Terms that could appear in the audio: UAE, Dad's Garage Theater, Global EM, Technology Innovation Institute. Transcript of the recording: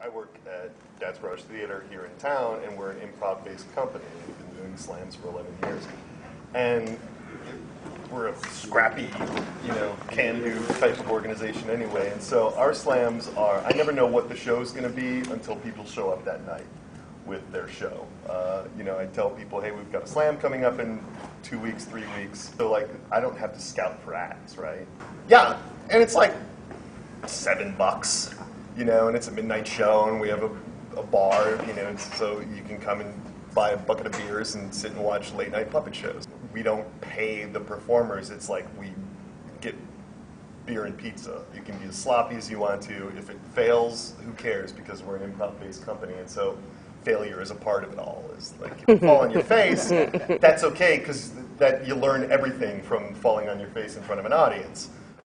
I work at Dad's Garage Theater here in town, and we're an improv-based company. We've been doing slams for 11 years. And we're a scrappy, can-do type of organization anyway. And so our slams are, I never know what the show's going to be until people show up that night with their show. I tell people, hey, we've got a slam coming up in 2 weeks, 3 weeks. So, I don't have to scout for acts, right? Yeah, and it's like $7, and it's a midnight show, and we have a bar, so you can come and buy a bucket of beers and sit and watch late-night puppet shows. We don't pay the performers. It's like we get beer and pizza. You can be as sloppy as you want to. If it fails, who cares? Because we're an improv-based company, and so failure is a part of it all. It's like you fall on your face. That's okay, because you learn everything from falling on your face in front of an audience.